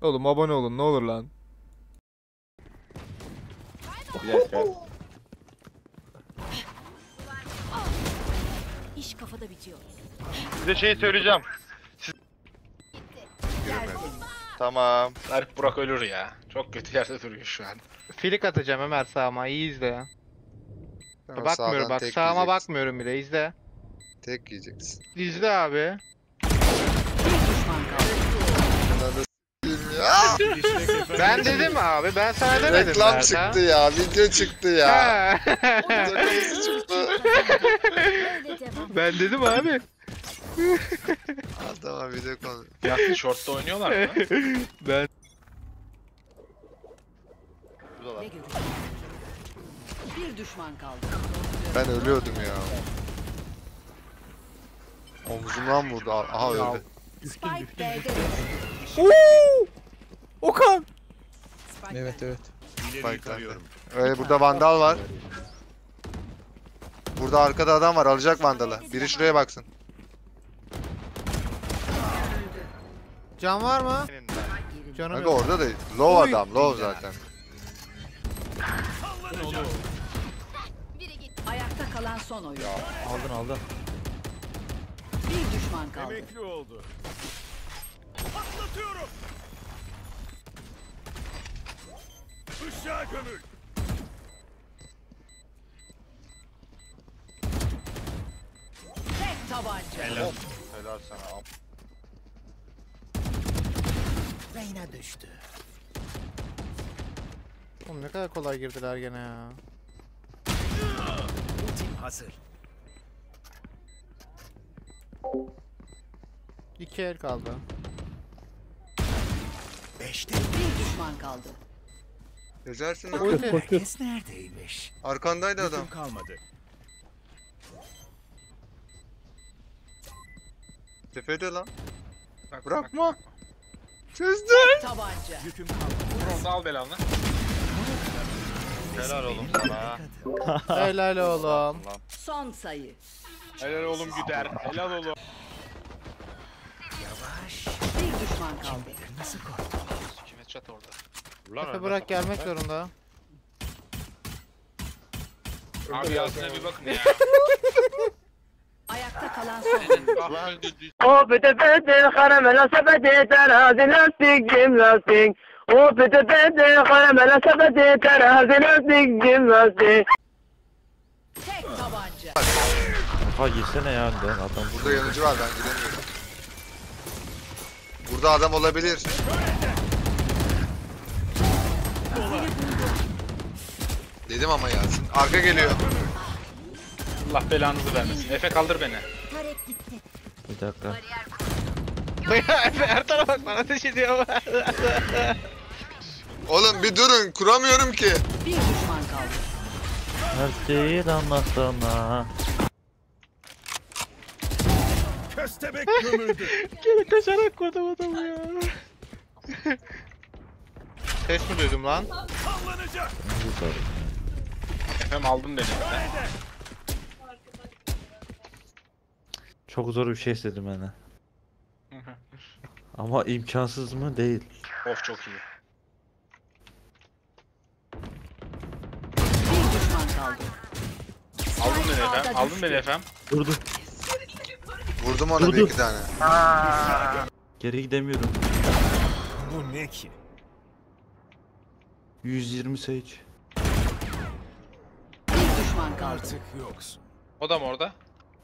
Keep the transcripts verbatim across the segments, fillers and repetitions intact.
Oğlum abone olun ne olur lan. Bir dakika. İş kafada bitiyor. Size şeyi söyleyeceğim. Siz... Tamam. Arif Burak ölür ya. Çok kötü yerde duruyor şu an. Filik atacağım Ömer sağıma. İyi izle ya. Tamam, bakmıyorum bak. Sağıma bakmıyorum bile. İzle. Tek yiyeceksin. İzle abi. Ben dedim abi, ben sana demedim zaten. Reklam nerede? Çıktı ya, video çıktı ya. Video çıktı. Ben dedim abi. Adama video konu. Yasin shortta oynuyorlar mı? Ben... Buradalar. Bir düşman kaldı. Ben ölüyordum ya. Omuzumdan vurdu, aha öldü. Üstün düştü. Okan! Evet evet. Ee, burada vandal var. Burada arkada adam var, alacak vandalı. Biri şuraya baksın. Can var mı? Canım aga orada da low adam, low zaten. Ayakta kalan son oyun. Aldın aldın. Bir düşman kaldı. Emekli oldu. Patlatıyorum. Işığa gömül. Tek tabanca. Helal. Helal sana. Reyna düştü. Oğlum ne kadar kolay girdiler gene ya. Ultim hazır. İki el kaldı. Beşte bir düşman kaldı. Gezersin lan. Herkes neredeymiş? Arkandaydı adam. Bütün kalmadı. Tepede lan. Bak, bırakma. Bak, bak. Çözdün. Tabanca. Yüküm kalmadı. Onu al belanı. Helal oğlum sana. Helal oğlum. Son sayı. Helal oğlum güder. Helal oğlum. Yavaş. Bir düşman kaldı. Nasıl korktu? Kime çat orada? Efe bırak gelmek ben zorunda. Abi Yasin'e bir bakın ya. Ayakta kalan son. O bete bete karamela sepeti terazi lastik cim lastik. O bete bete karamela sepeti terazi lastik cim lastik. Tek tabanca. Kafa girsene ya ben adam. Burada yanıcı var ben gidemiyorum. Burada adam olabilir. Dedim ama Yasin. Arka geliyor. Allah belanızı vermesin. Efe kaldır beni. Bir dakika. Efe her tarafa bak bana ateş ediyor. Oğlum bir durun. Kuramıyorum ki. Bir düşman kaldı. Her şeyi de anlatsana. Köstebek gömüldü. Gene kaçarak kurdum adamı ya. Ses mi duydum lan? Efem aldım beni. Çok zor bir şey istedim bana. Ama imkansız mı? Değil. Of çok iyi. Aldım beni efem. Aldım beni efem. Vurdum. Vurdum ona bir iki tane. Aa. Geri gidemiyorum. Bu ne ki? yüz yirmi sage. Bir düşman kaldı. Artık yoksun. O da mı orada?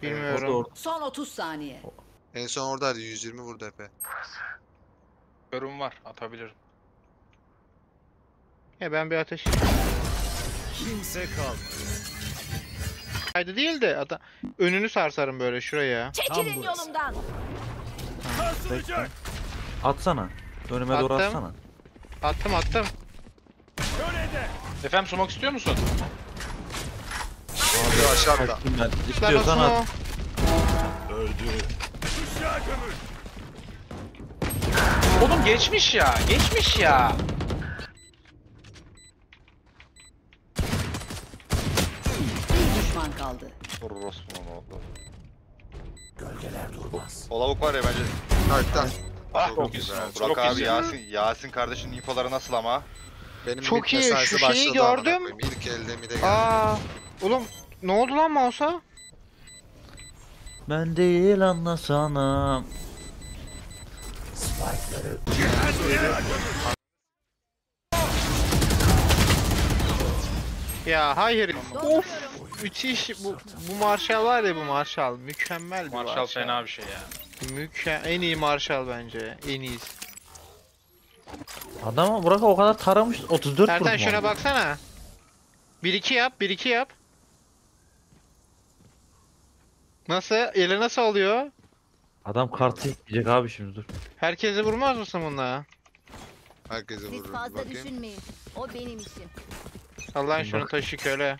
Bilmiyorum. Orada, orada. Son otuz saniye. En son oradaydı. yüz yirmi vurdu Efe. Görüm var. Atabilirim. Ya ben bir ateş. Kimse kalmadı. Haydi değil de ata önünü sarsarım böyle şuraya. Çekilin yolumdan. Sarsılacak. Atsana. Önüme attım. Doğru atsana. Attım attım. Efendim sumak istiyor musun? Abi aşağıda. İstiyorsan at. Öldü. Oğlum geçmiş ya, geçmiş ya. Bir düşman kaldı. Gölgeler durmaz. Olavuk var ya bence. Hayır, Ah, çok, çok güzel. güzel. Burak çok abi güzel. Yasin, Yasin kardeşinin infoları nasıl ama? Benim çok iyi, şu şeyi gördüm. İlk elde mi de geldi. Aa, oğlum ne oldu lan mouse'a? Ben değil anlasana. Spike'ları. Ya hayır. Of, müthiş bu, bu Marşal var ya, bu Marşal mükemmel bir Marşal. Marşal fena bir şey ya. Müke en iyi Marşal bence. En iyi. Adama Burak o kadar taramış, otuz dört vurdu. Zaten şuna baksana. bir iki yap, bir iki yap. Nasıl? Ele nasıl alıyor? Adam kartı yiyecek abi şimdi, dur. Herkese vurmaz mısın bununla? Herkese vurur. Hiç fazla bakayım. Düşünmeyin. O benim işim. Allah'ın şunu taşı köle.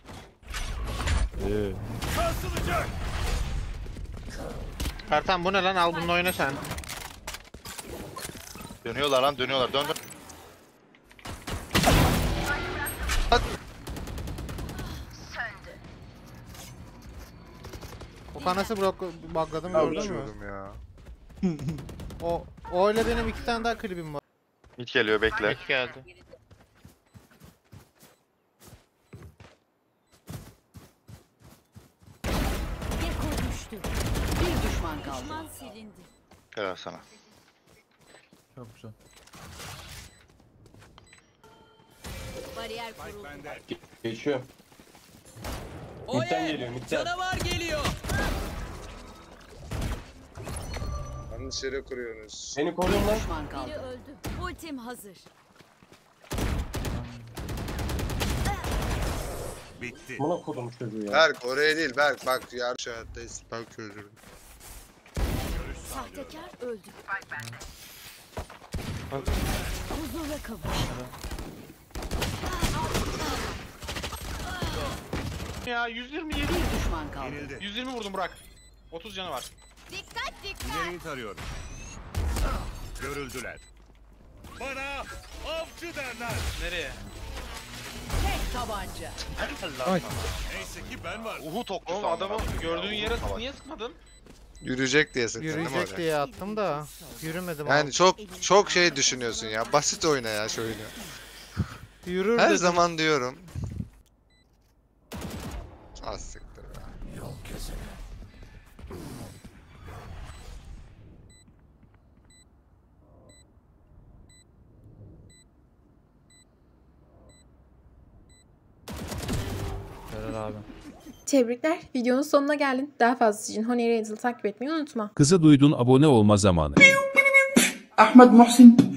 Eee. Kartan bu ne lan? Al bununla oyna sen. Dönüyorlar lan, dönüyorlar. Dön dön. At. Okan nasıl bugladım gördün mü? Ya. o o ile benim iki tane daha klibim var. Hiç geliyor, bekle. Hiç geldi. Bir düşman kaldı. Düşman silindi. Helal sana. Çok güzel. Bariyer kuruldu. Geçiyor. Mid'den geliyor, mid'den. Canavar geliyor. Yanlış yere kuruyorsunuz. Beni koruyun lan. Düşman kaldı. Biri öldü. Ultim hazır. Bitti. Buna kodum çocuğu ya. Berk oraya değil, Berk bak yarış hayattayız. Berk çözürüm. Sahtekar öldü. Bak bende. Huzurla kavuş. Ya yüz yirmi yedi düşman kaldı. yüz yirmi vurdum Burak. otuz canı var. Dikkat dikkat. Yerini tarıyorum. Görüldüler. Bana avcı derler. Nereye? Tek tabanca. Allah'ım. Neyse ki ben var. Uhud okçusu adamı gördüğün yere niye sıkmadın? Yürüyecek diye sıktın değil mi? Yürüyecek diye attım da yürümedim. Yani abi. çok çok şey düşünüyorsun ya. Basit oyna ya şu oyunu. Yürür her dedim. Zaman diyorum. Az siktir ya. Yol kesene. Abi. Tebrikler. Videonun sonuna geldin. Daha fazlası için HoneyRatel'i takip etmeyi unutma. Kızı duydun, abone olma zamanı. Ahmet Muhsin.